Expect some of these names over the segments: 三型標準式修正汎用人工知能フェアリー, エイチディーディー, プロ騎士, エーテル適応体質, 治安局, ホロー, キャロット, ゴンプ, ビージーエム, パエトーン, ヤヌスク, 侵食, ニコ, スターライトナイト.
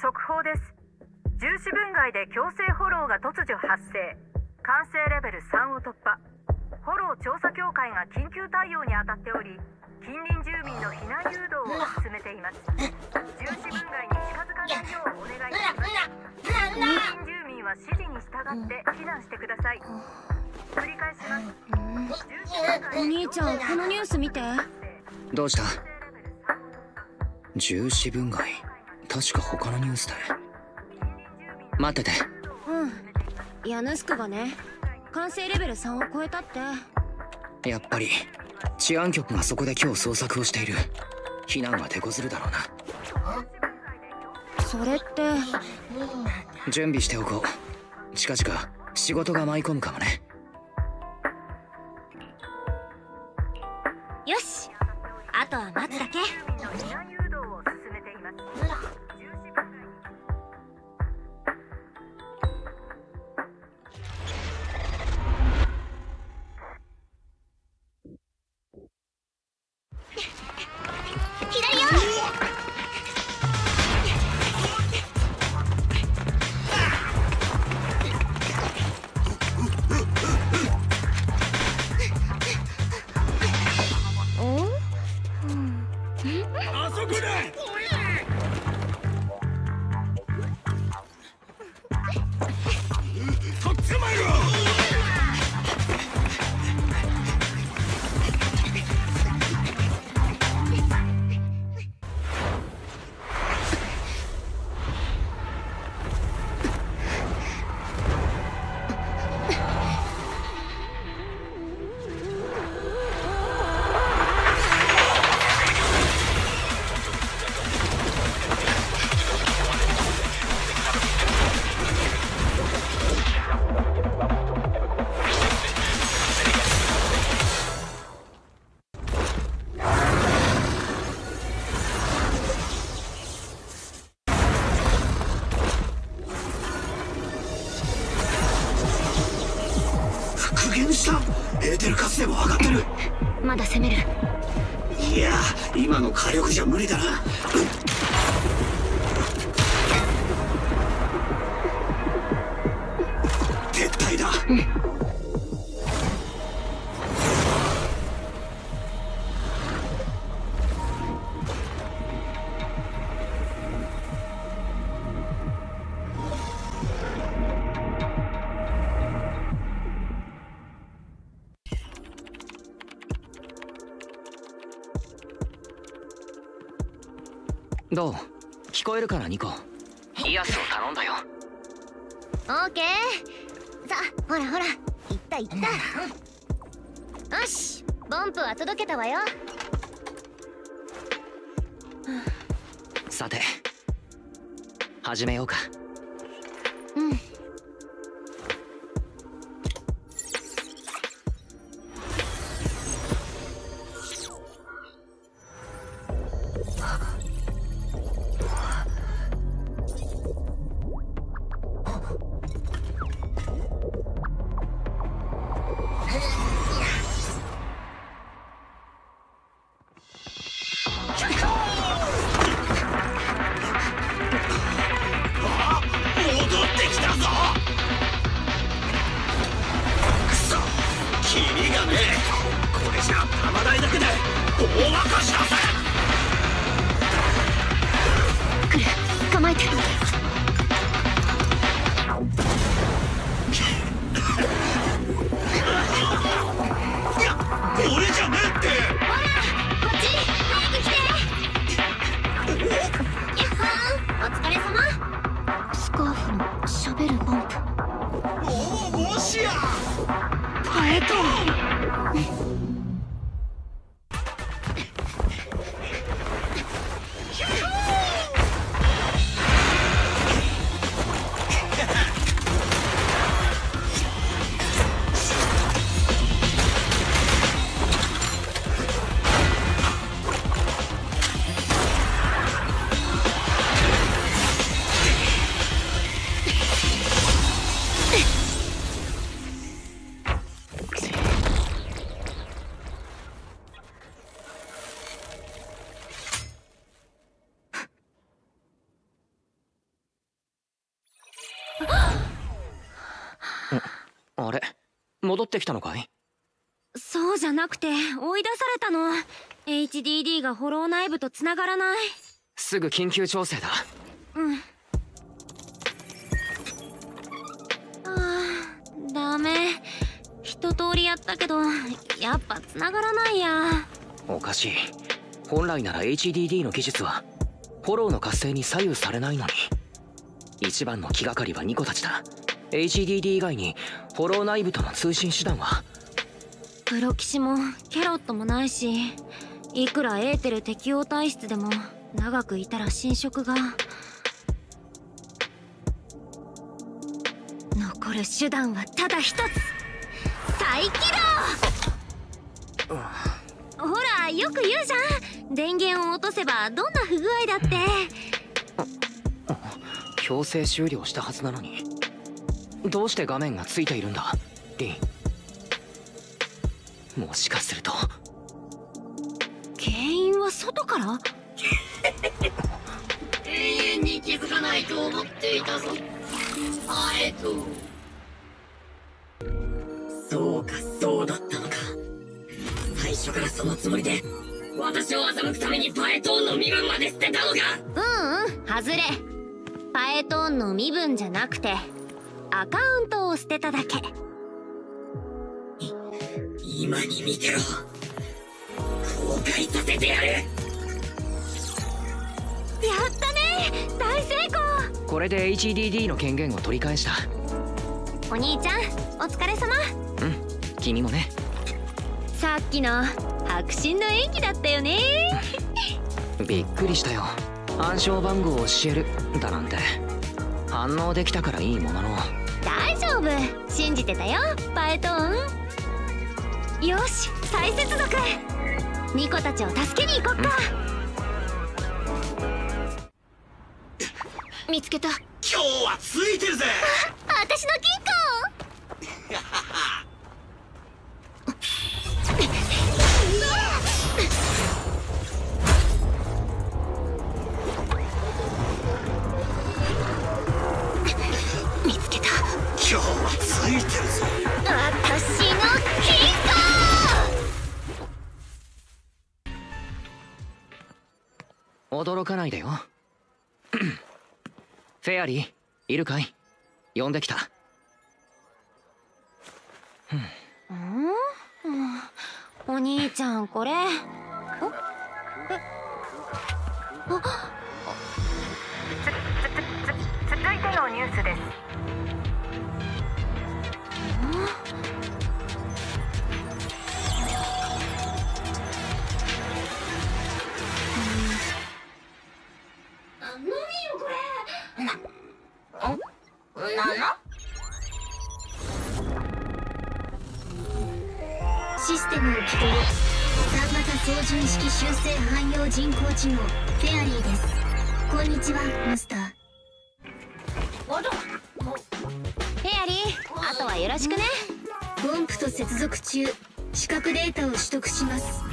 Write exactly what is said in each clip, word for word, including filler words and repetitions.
速報です。重視分解で強制フォローが突如発生、完成レベルさんを突破。フォロー調査協会が緊急対応に当たっており、近隣住民の避難誘導を進めています。重視分解に近づかないようお願いします。近隣住民は指示に従って避難してください。繰り返します。お兄ちゃん、このニュース見て。どうした？重視分解、確か他のニュースで。待ってて。うん、ヤヌスクがね、完成レベルさんを超えたって。やっぱり治安局がそこで今日捜索をしている。避難は手こずるだろうな。それって準備しておこう。近々仕事が舞い込むかもね。よし、あとは待つだけ。まだ攻める。いや、今の火力じゃ無理だな。撤退だ。うん、どう？聞こえるからニコ。イアスを頼んだよ。オーケー。さあ、ほらほら、行った行った。よし、ボンプは届けたわよ。さて、始めようか。うん。Okay. 戻ってきたのかい？そうじゃなくて追い出されたの。 エイチディーディー がホロー内部とつながらない。すぐ緊急調整だ。うん。ああ、ダメ。一通りやったけどやっぱつながらないや。おかしい。本来なら エイチディーディー の技術はホローの活性に左右されないのに。一番の気がかりはニコたちだ。 エイチディーディー 以外にホロー内部との通信手段はプロ騎士もキャロットもないし、いくらエーテル適応体質でも長くいたら侵食が。残る手段はただ一つ、再起動。うん、ほらよく言うじゃん、電源を落とせばどんな不具合だって。うん、強制終了したはずなのにどうして画面がついているんだ、リン。もしかすると原因は外から永遠に気づかないと思っていたぞ。あえとそうか、そうだったのか。最初からそのつもりで私を欺くためにパエトーンの身分まで捨てたのか。うんうん、外れ。パエトーンの身分じゃなくてアカウントを捨てただけ。今に見てろ、後悔させてやる。やったね、大成功。これで エイチディーディー の権限を取り返した。お兄ちゃんお疲れ様。うん、君もね。さっきの迫真の演技だったよね。びっくりしたよ、暗証番号を教えるだなんて。反応できたからいいものの。大丈夫、信じてたよパエトーン。よし、再接続。ニコたちを助けに行こっか。見つけた。今日はついてるぜ。あ、私の金庫。今日はついてるぞ。私の金庫。驚かないでよ。フェアリーいるかい？呼んできた。うん、お兄ちゃんこれ。続いてのニュースです。システムを起動。三型標準式修正汎用人工知能フェアリーです。こんにちはマスター。フェアリー、あとはよろしくね。ゴンプと接続中、視覚データを取得します。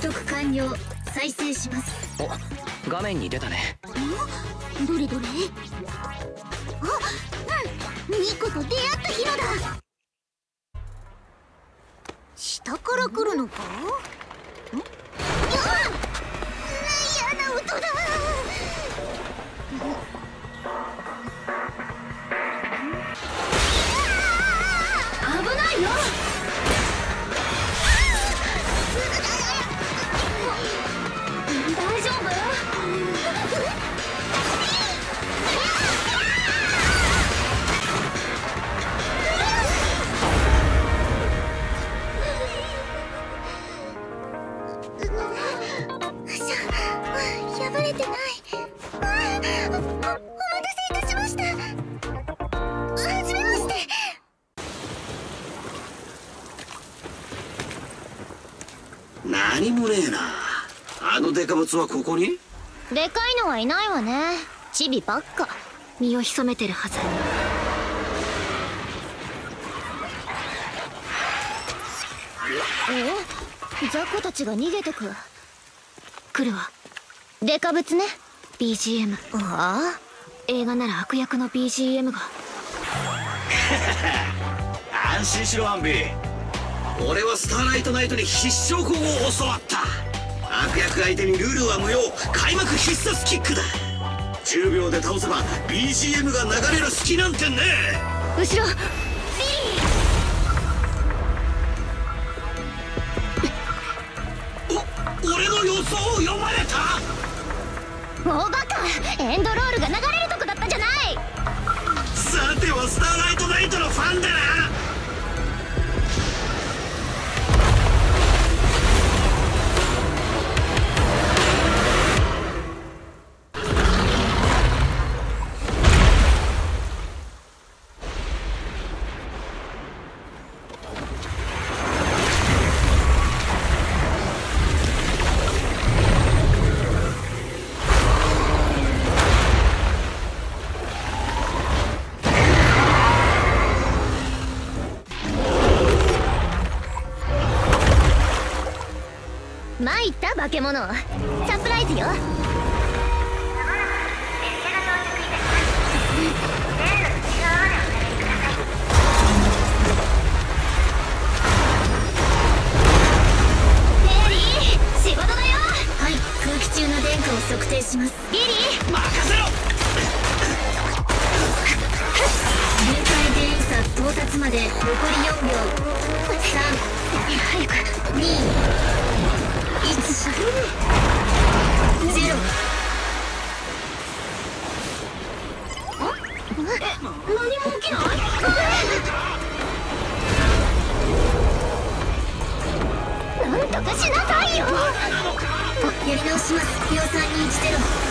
取得完了、再生します。お、画面に出たね。どれどれ。あ、うん、ニコと出会った日のだ。下から来るのか。ん？やあ、嫌な音だ。危ないよ。大丈夫？何もねえな。あのデカブツはここに？でかいのはいないわね。チビばっか、身を潜めてるはず。え、雑魚たちが逃げてく。来るわ。デカブツね ビージーエム。 ああ、映画なら悪役の ビージーエム が。安心しろアンビー、俺はスターライトナイトに必勝法を教わった。悪役相手にルールは無用、開幕必殺キックだ。じゅうびょうで倒せば ビージーエム が流れる隙なんてねえ。後ろ俺の予想を読まれた。おバカ、エンドロールが流れるとこだったじゃない。さてはスターライトナイトのファンだな。化け物、サプライズよ。やり直します。よんさんにいちゼロ。